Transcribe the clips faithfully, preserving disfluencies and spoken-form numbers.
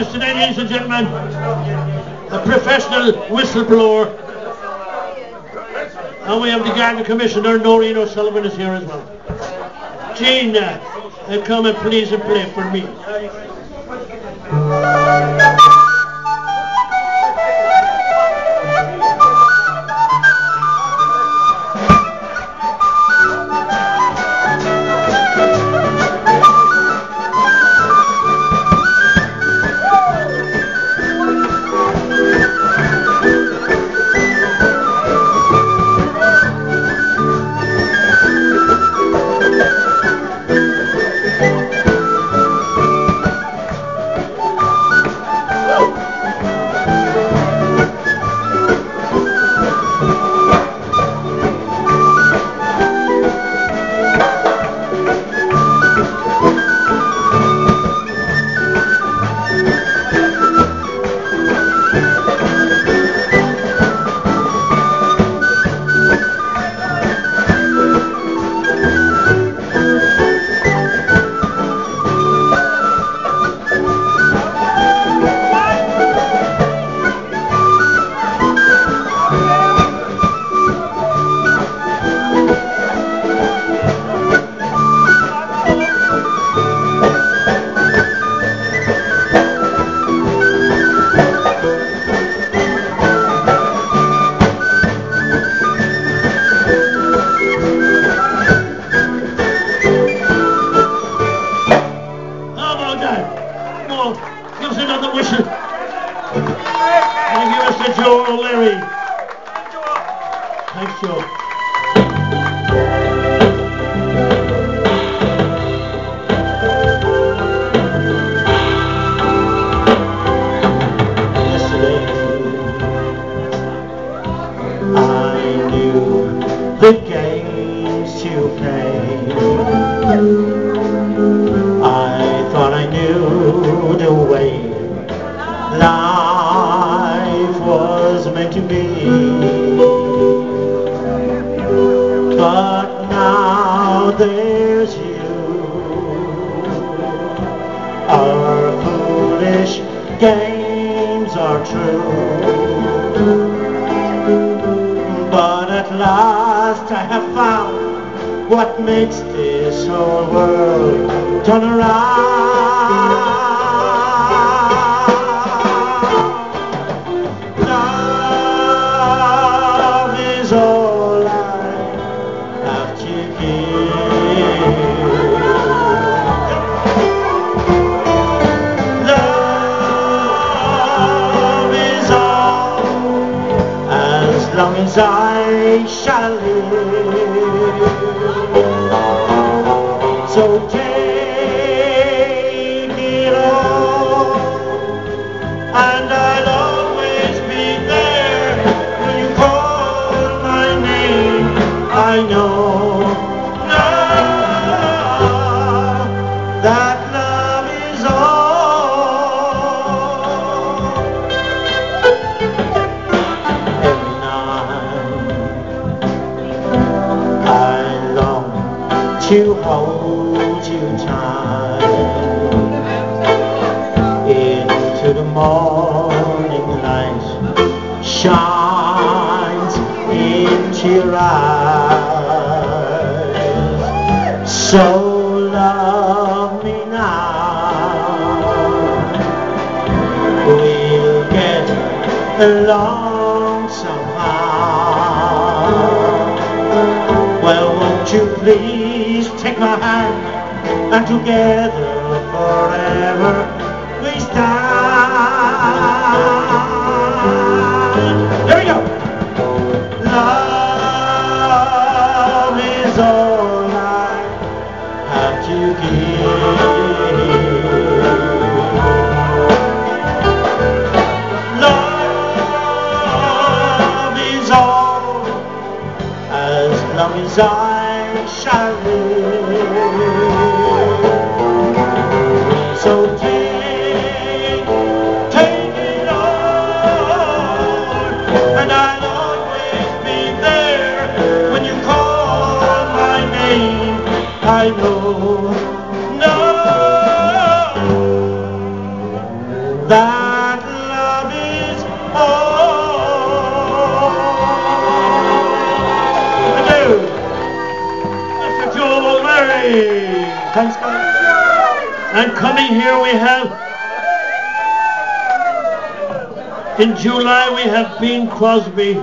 us today, ladies and gentlemen, a professional whistleblower, and we have the Garda Commissioner Noreen O'Sullivan is here as well. Gina, come and please and play for me. that love is all. Adieu. Mister Joel Murray. Thanks, guys. And coming here we have, in July we have Bing Crosby,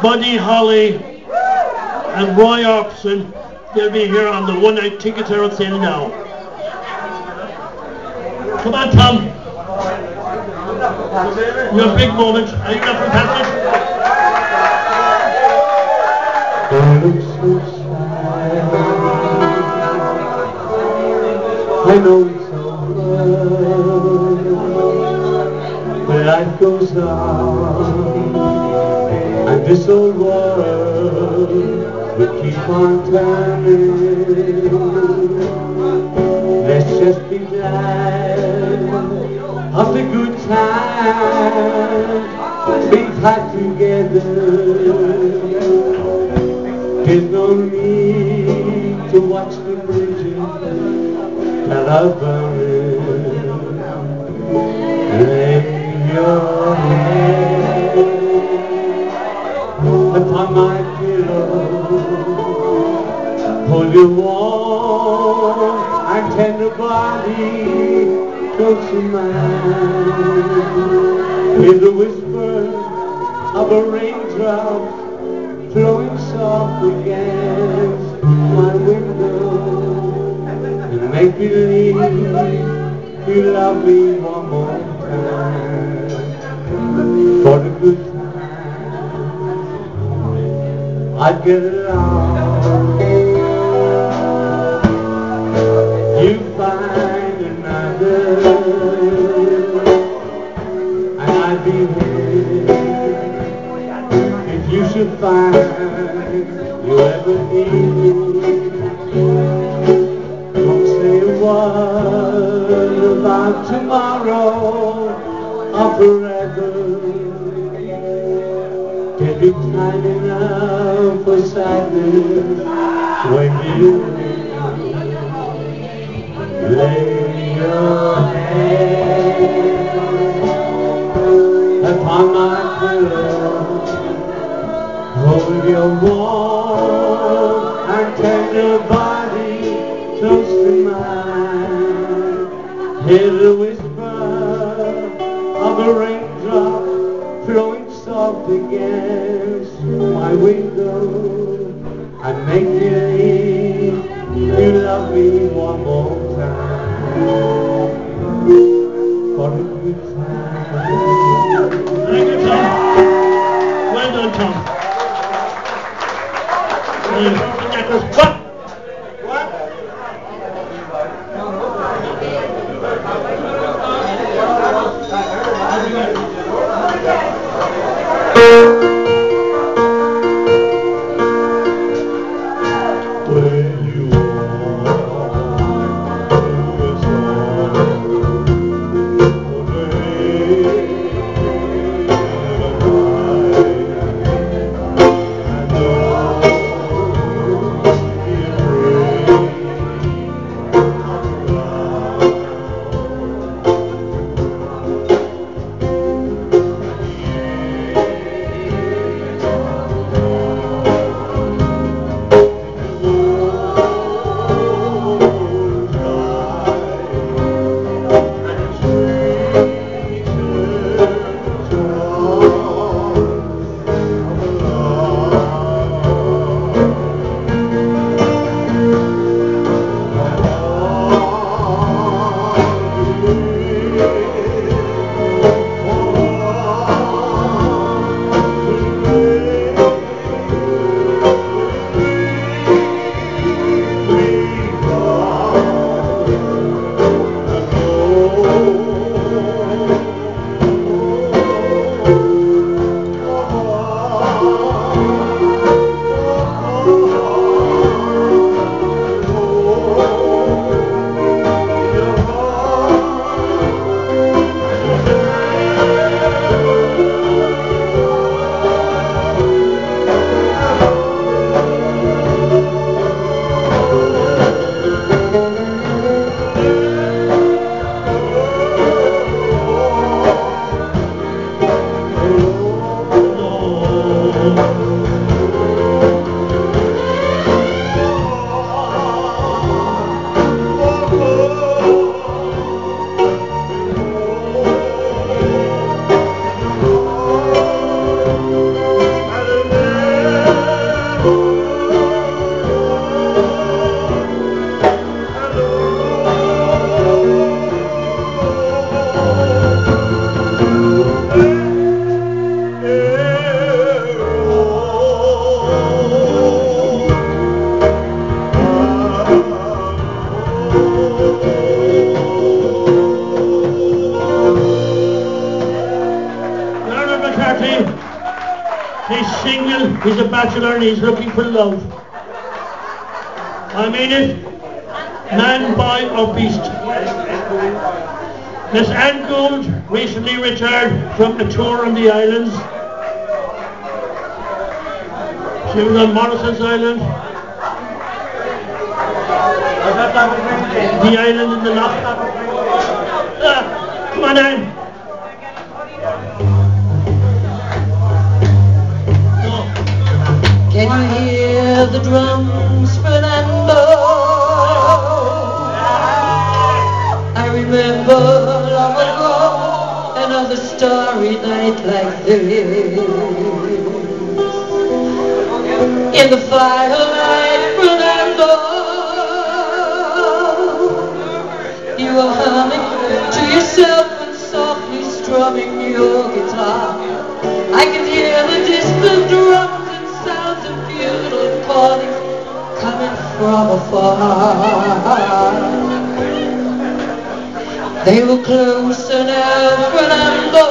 Buddy Holly, and Roy Orbison. They'll be here on the one-night tickets are on sale now. Come on, Tom. Your big moment. Are you not fantastic? I know it's over, but life goes on, and this old world will keep on turning. Let's just be glad of the good times we've had together. There's no need to watch the bridges that are burning in your head. Upon my pillow, hold your warm and tender body close to mine. Hear the whisper of a raindrop flowing softly against my window. Make believe you love me one more time, for the good time I'd get along. You find another and I'd be here if you should find you ever need me. What about tomorrow or forever? Can be time enough for sadness when you lay your head upon my pillow. Hold your warm and tender body close to mine. Hear the whisper of a raindrop flowing soft against my window. I make believe you love me one more time, for a good time. Thank you, Tom. Well done, Tom. Well done, Tom. bachelor and he's looking for love. I mean it. Man, boy or beast. Miss Ann Gould recently returned from a tour on the islands. She was on Morrison's Island, the island in the loch. Ah, come on, Ann. Can you hear the drums, Fernando? I remember long ago another starry night like this. In the firelight, Fernando, you were humming to yourself and softly strumming your guitar. I could hear the distant drum coming from afar. They were closer now, Fernando.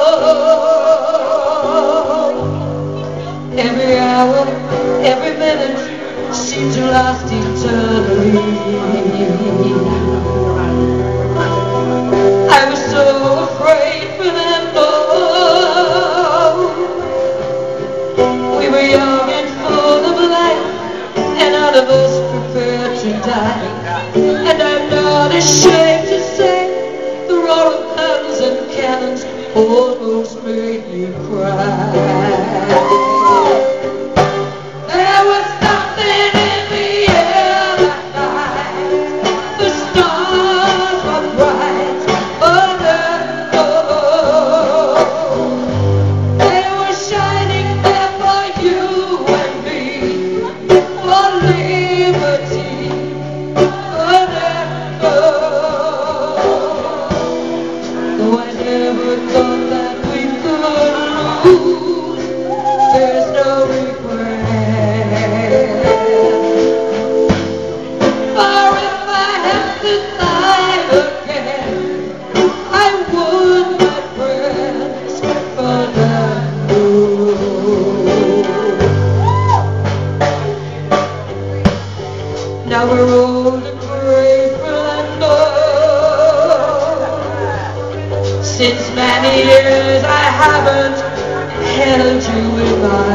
Every hour, every minute seemed to last eternally. I was so afraid, Fernando. We were young and full of life, and none of us prepared to die. And I'm not ashamed to say the roar of guns and cannons almost made me cry. There was something in the air that night. The stars were bright, but oh, they were shining there for you and me, for liberty. Though I never thought that we could lose, there's no regret. For if I have to die again, I would not rest for the. Now we're old and gray, Fernando. Since many years I haven't held you in my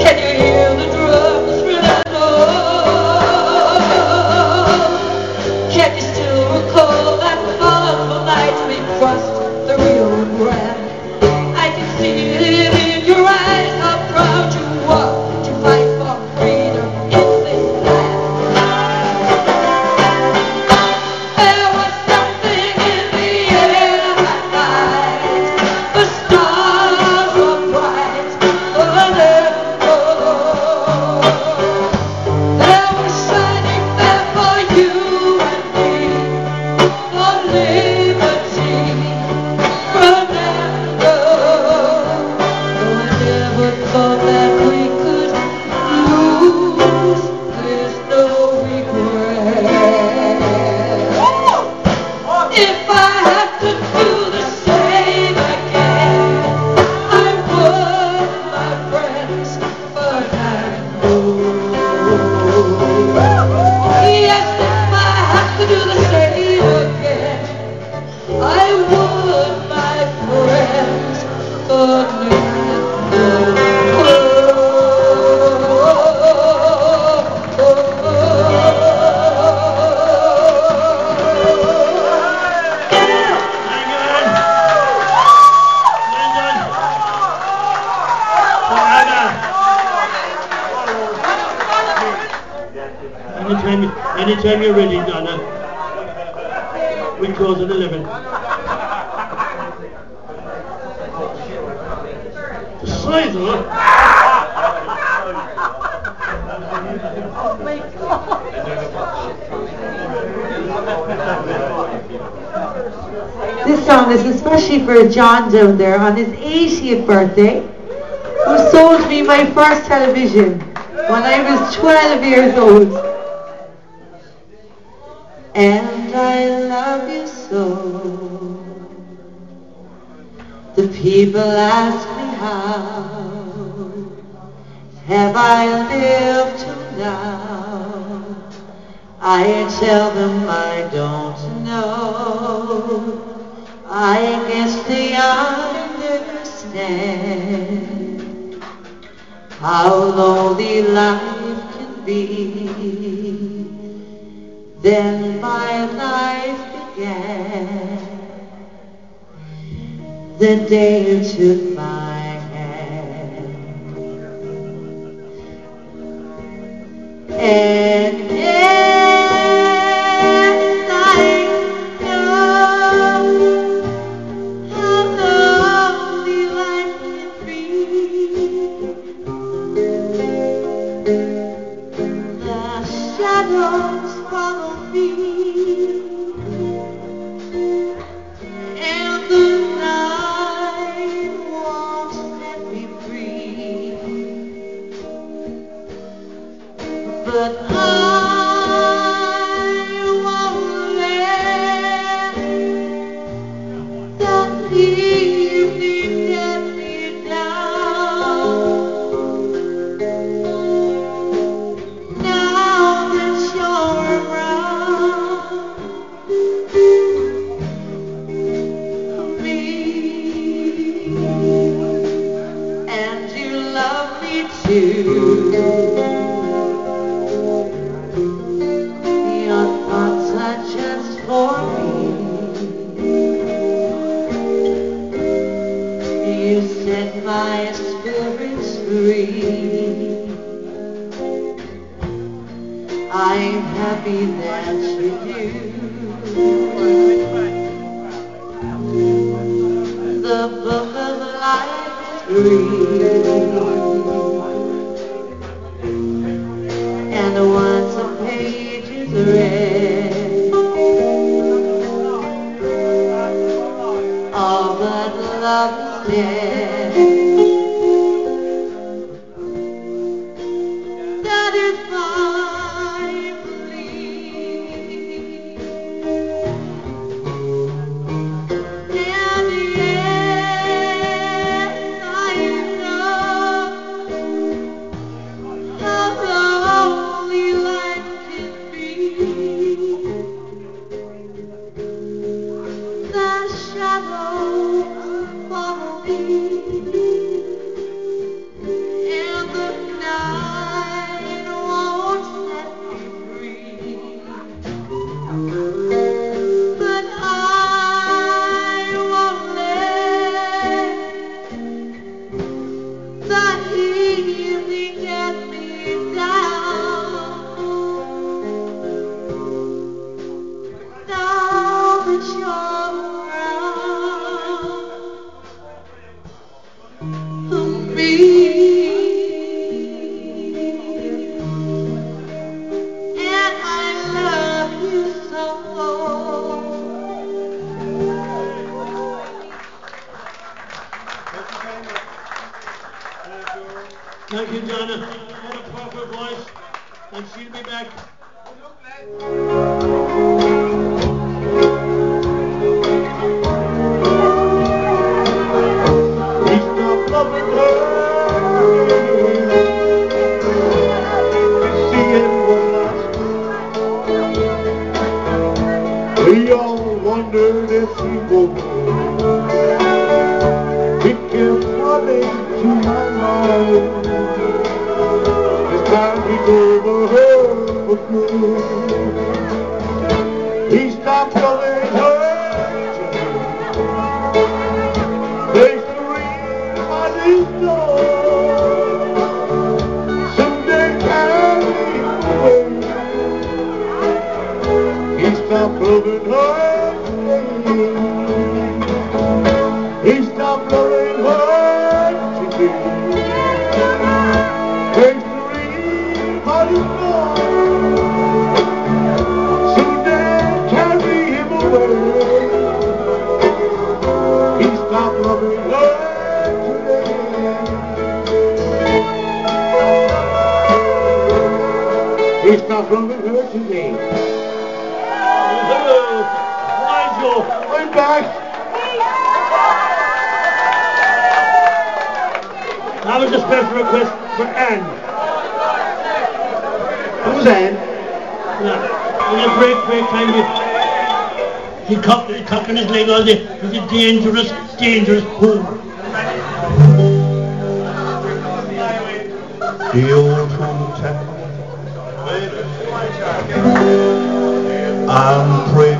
Can you hear the drums, Fernando? Can you still recall that wonderful night we crossed the Rio Grande? I can see it in your eyes, how proud you were to fight for freedom in this land. There was something in the air that night. The stars were bright, oh, they were shining there for you and me, for liberty, Fernando. Though I never thought that we could lose, there's no regret. If I had to do the same again, I would, my friends, but I know. Yes, if I had to do the same again, I would, my friends, but I know. Hang on. Lyndon. For Anna. Anytime, anytime you're ready, Donna. We close at eleven. The size of it. This song is especially for John down there on his eightieth birthday, who sold me my first television when I was twelve years old. And I love you so. The people ask me how. have I lived till now? I tell them I don't know. I guess they understand how lonely life can be. Then my life began, the day you took my hand. And yes, I know how lonely life can be. The shadows follow me, and the night won't let me breathe. But I won't let the evening get me down. Now that you're your thoughts are just for me. You set my spirits free. I'm happy that you do. The book of life is green, and once a page is read, all but love is dead. That if I believe and yes, I know how only life can be. The shadows follow me, and the night won't let me breathe. But I won't let that evening get me down. Now that you're around me, and I love you so. Thank you, Donna. What a proper voice. And she'll be back. We all wondered if she would pick him up into my life. This time he gave her hell for good. He stopped loving her. There's the reason I didn't know. Someday carry away. He stopped loving her. He stopped loving her today. Thanks to read how you know. Soon they carry him away. He stopped loving her today. He stopped loving her today. Hello, Nigel, I'm back. That was a special request for Ann. I'm saying? Yeah. And a break, break time, he cocked, he cocked his leg all day. He's a dangerous, dangerous hoover. The old trumpet and pray.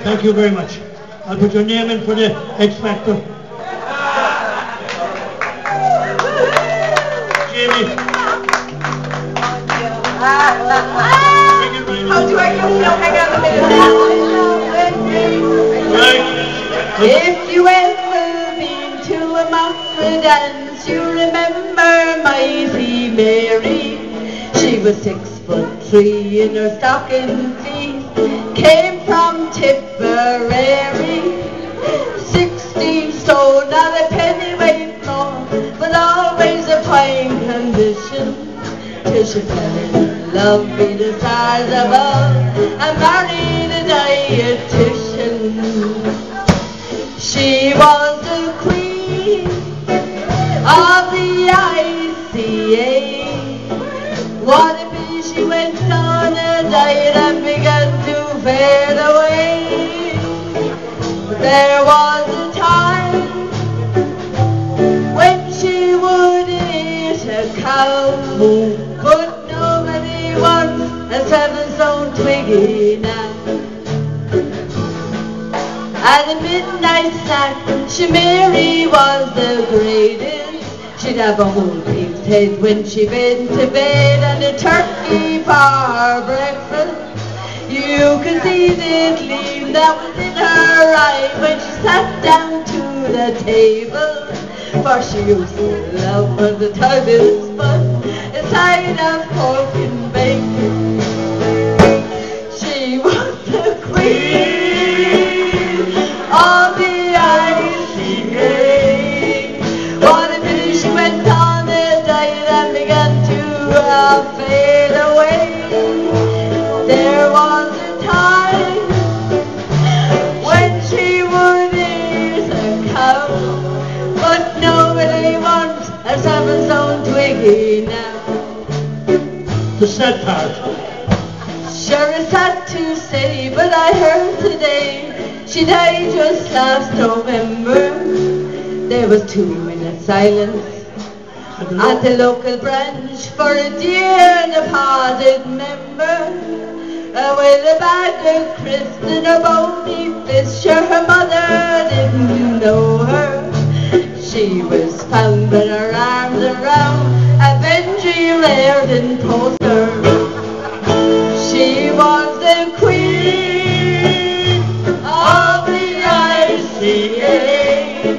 Thank you very much. I'll put your name in for the X Factor. Jamie. How do I come down? Hang on a minute. Right. If you ever been to a Mountford dance, you remember Mighty Mary. She was six foot three in her stockings. Came from Tipperary, sixteen stone, not a penny weight more, but always a fine condition, till she fell in love with the stars above, and married a dietitian. She was the queen of the I C A, wannabe she went on a diet and began to fade away. But there was a time when she would eat a cow, but nobody wants a seven-stone twiggy now. At a midnight snack, she Mary was the greatest. She'd have a whole pig's head when she went to bed, and a turkey for breakfast. You could see the gleam that was in her eye when she sat down to the table, for she used to love when the time is fun, a side of pork and bacon. She was the queen of the I C A. What a pity she went on a diet and began to uh, fade away. There was the sad part. Sure is sad to say birthday, but I heard today she died just last November. There was two minutes silence at the local branch for a dear and departed member. Uh, with a bag of crisps and a bony fish, sure her mother didn't know her. She was found with her arms around a vengeful Laird poster. She was the queen of the I C A.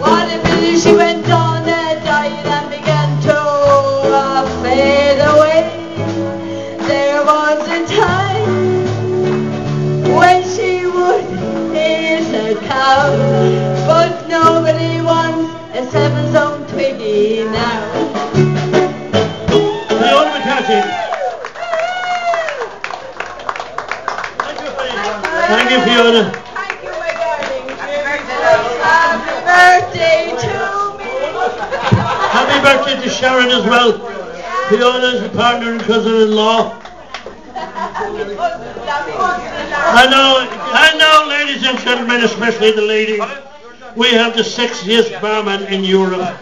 What a pity she went on and died and began to uh, fade away. There was a time when she would raise a cow, but nobody wants a seven-song Twiggy now. Now on the catching. Thank you, Fiona. Thank you, Fiona. Thank you, my darling. Happy birthday to me. Happy birthday to Sharon as well. Fiona's a partner and cousin-in-law. I know, I know, ladies and gentlemen, especially the ladies, we have the sexiest barman in Europe.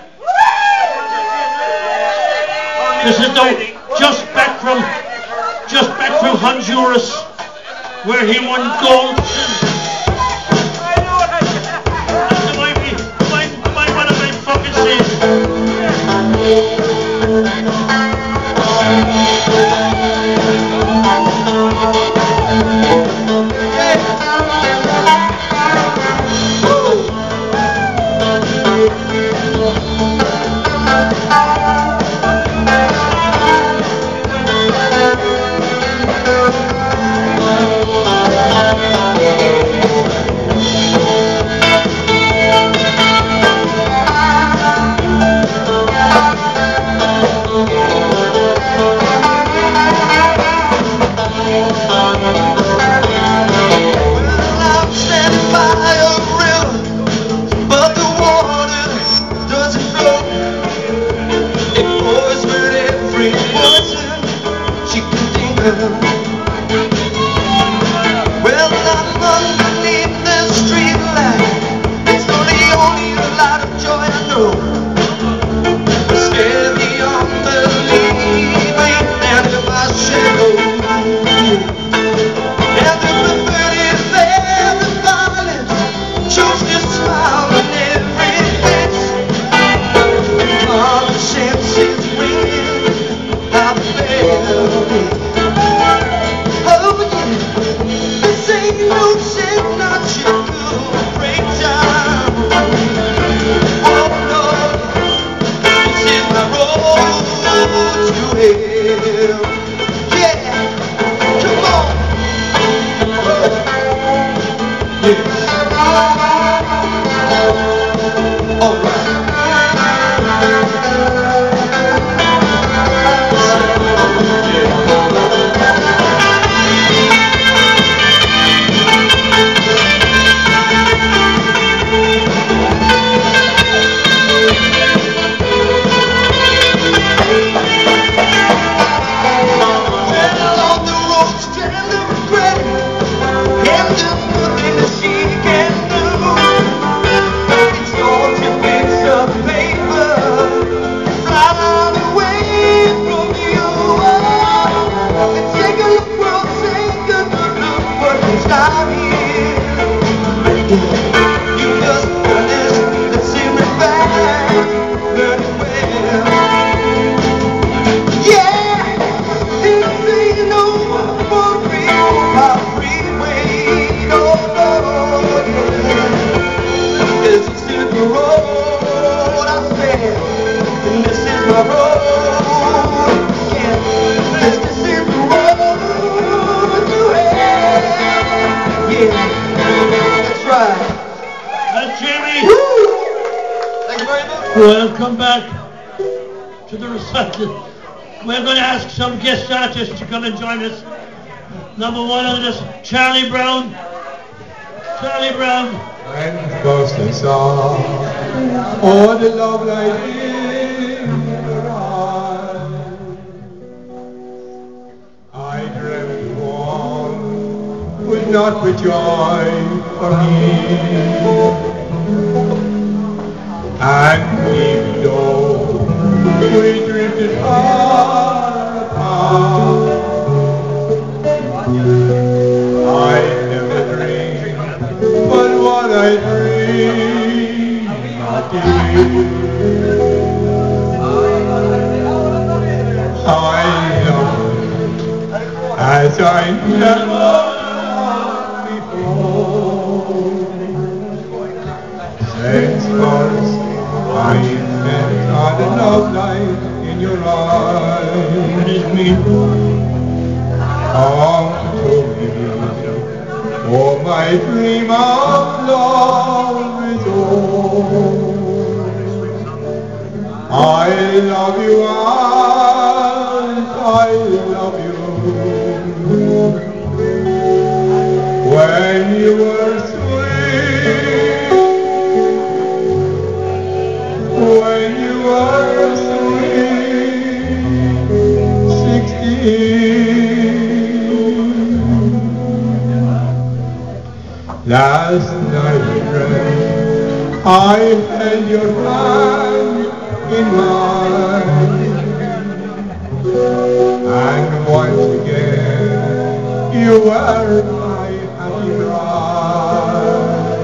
This is the, just back from, just back from Honduras, where he won gold. That's the way we, why, why one of my fucking seats. Join us. Number one on this, Charlie Brown. Charlie Brown. When the ghostly song, oh, the love light in your eyes, I dreamt one not with joy for me. And even though we drifted far apart, I never dreamed but what I dreamed of you. I love as I never I met not a love light in your eyes. Me come to me, for my dream of love is over. I love you and I love you. When you were last night, friend, I held your hand in mine, and once again you were my happy bride.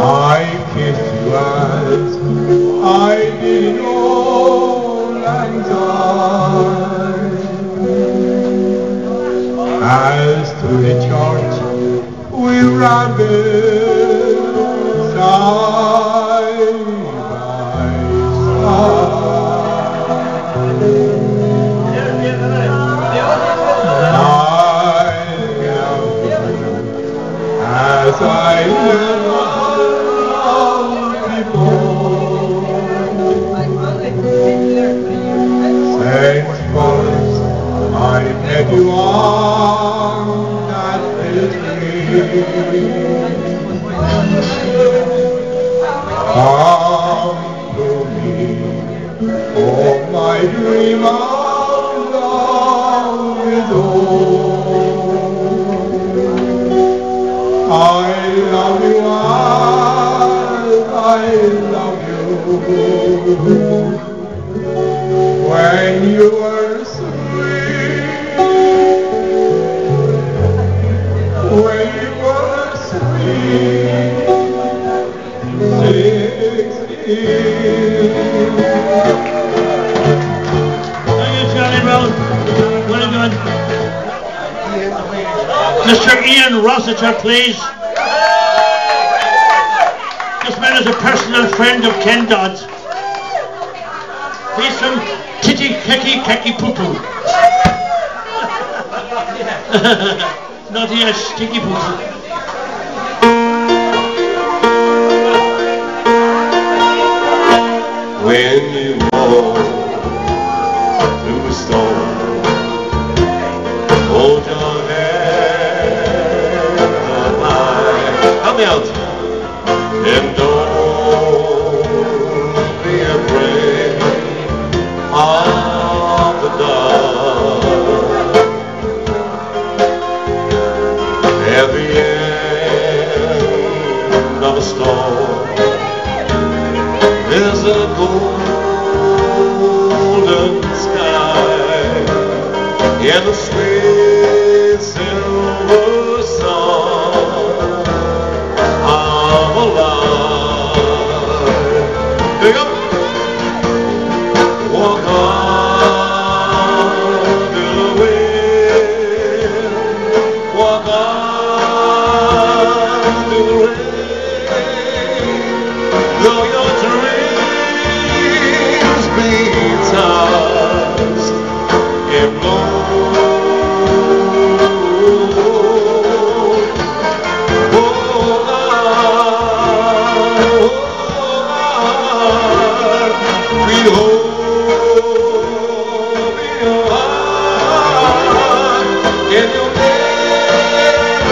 I kissed you as I did in old lang syne, as to the side by side, as I never loved before. Since first I met you on come to me, for my dream of love is over. I love you and I love you. When you were sweet, when you Mister Ian Rossiter, please. This man is a personal friend of Ken Dodd's. He's from Titty Keki Keki Poo Poo. Not here, Sticky Poo Poo. When you walk through a storm, hold your head up high. Help me out. And don't be afraid of the dark. At the end of a storm, there's a golden sky and a sweet silver song of a life. Pick up. Walk on to the wind. Walk on to the rain. Though your dreams tossed and blown, hold on, we hold your heart, and you'll never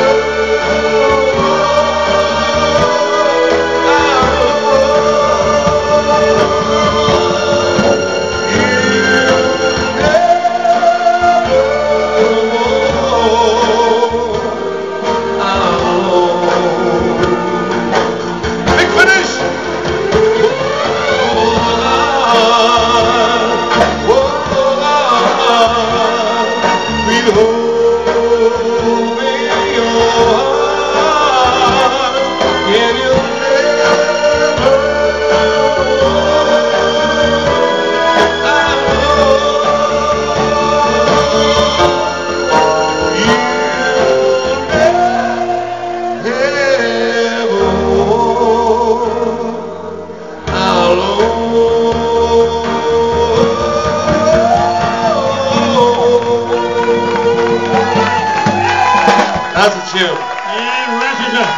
That's a tune. Ian Rossiter.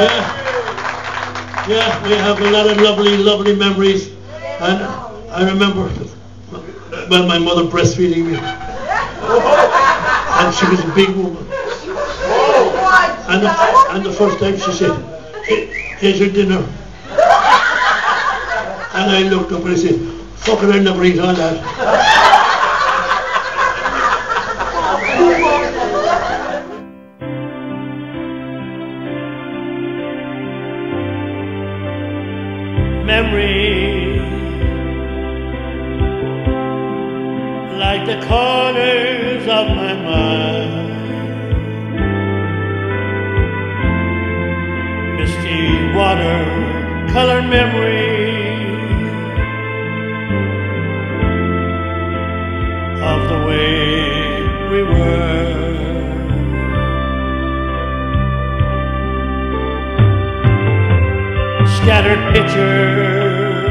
Yeah. Yeah, we have a lot of lovely, lovely memories. And I remember when my mother breastfeeding me. And she was a big woman. And the, and the first time she said, "Here's your dinner." And I looked up and I said, "Fucking, I never eat all that." Memory, like the corners of my mind, misty water, colored memory. Scattered pictures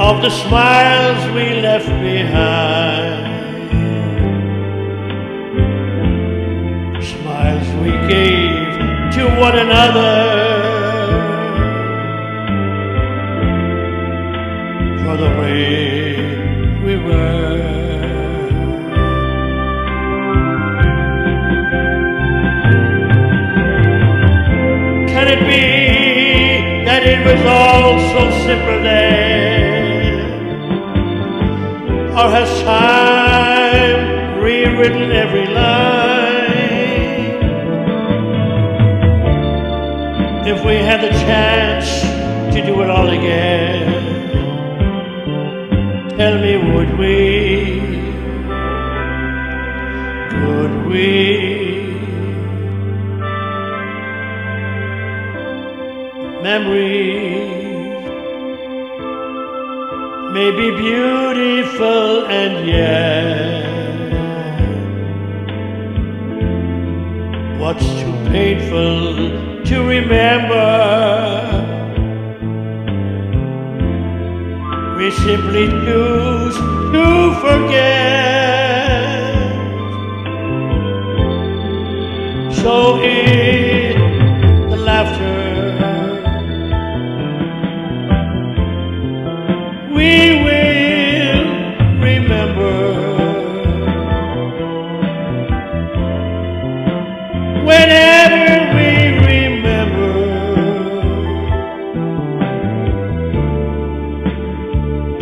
of the smiles we left behind, smiles we gave to one another for the way we were. It was all so simple then, or has time rewritten every line? If we had the chance to do it all again, tell me, would we? Could we? Memories may be beautiful and yet what's too painful to remember? We simply choose to forget. So in the laughter we will remember whenever we remember.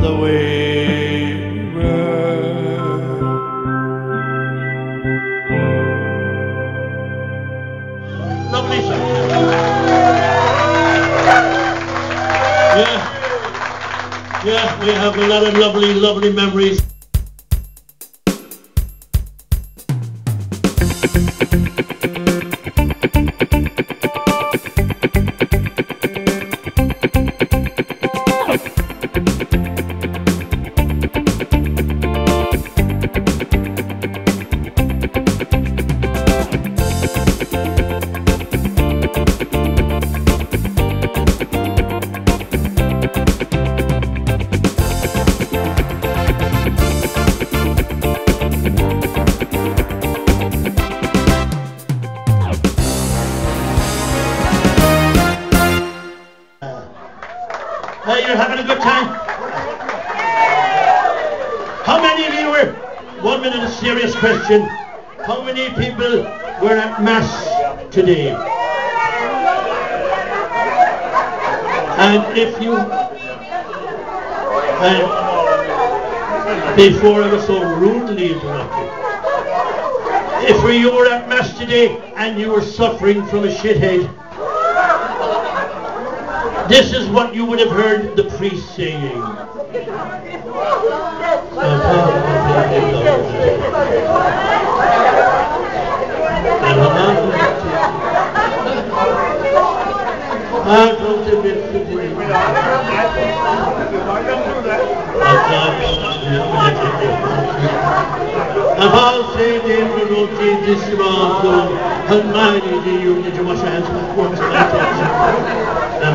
The way we were. Lovely song. Yeah. Yeah, we have a lot of lovely, lovely memories. Question, how many people were at Mass today? And if you, and before I was so rudely interrupted, if you were at Mass today and you were suffering from a shithead, this is what you would have heard the priest saying. And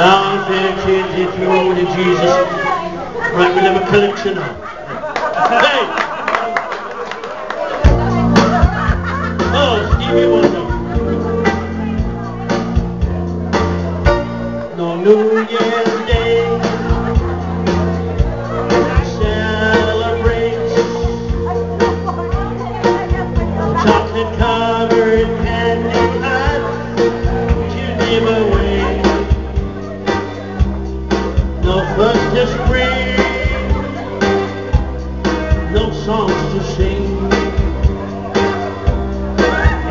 I'll there, kids, if you own in Jesus. Right, we'll have a collection now. Hey! Oh, Stevie Wonder. No New Year's Day celebrates chocolate covered candy cats you give away. No fuss to scream, no songs to sing.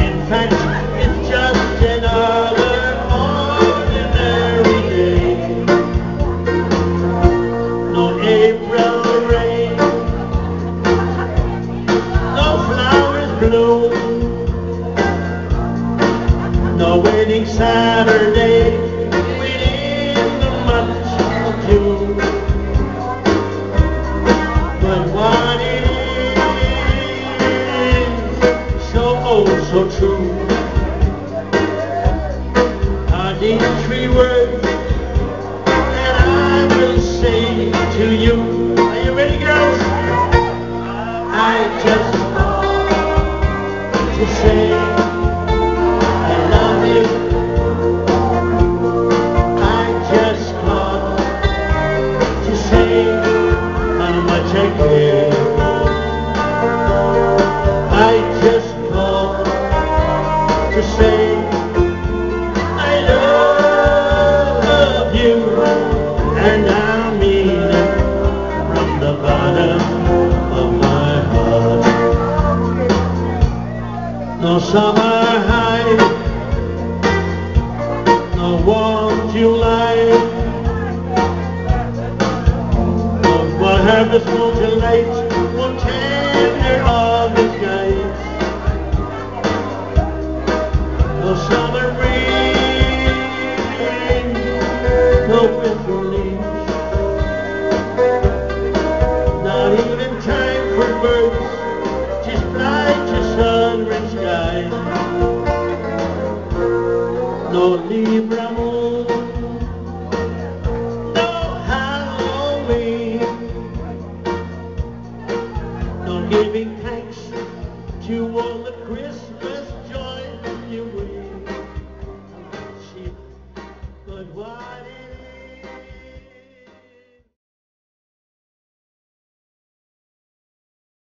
In fact, it's just another ordinary day. No April rain, no flowers bloom, no wedding Saturday within the month. But what is so old, so true, are these three words that I will say to you. Are you ready, girls? I just want to say I love you. I just called to say I love you, and I mean it from the bottom of my heart. No summer high, no warm July. Have the small to light, one tender of the skies. No summer rain, no winter leaves, not even time for birds, just fly to sun-rich skies. No Libra moon, no Halloween, giving thanks to all the Christians.